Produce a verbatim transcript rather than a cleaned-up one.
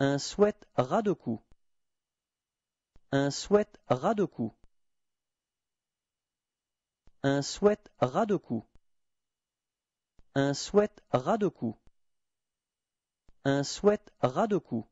Un sweat ras de cou. Un sweat ras de cou. Un sweat ras de cou. Un sweat ras de cou. Un sweat ras de cou.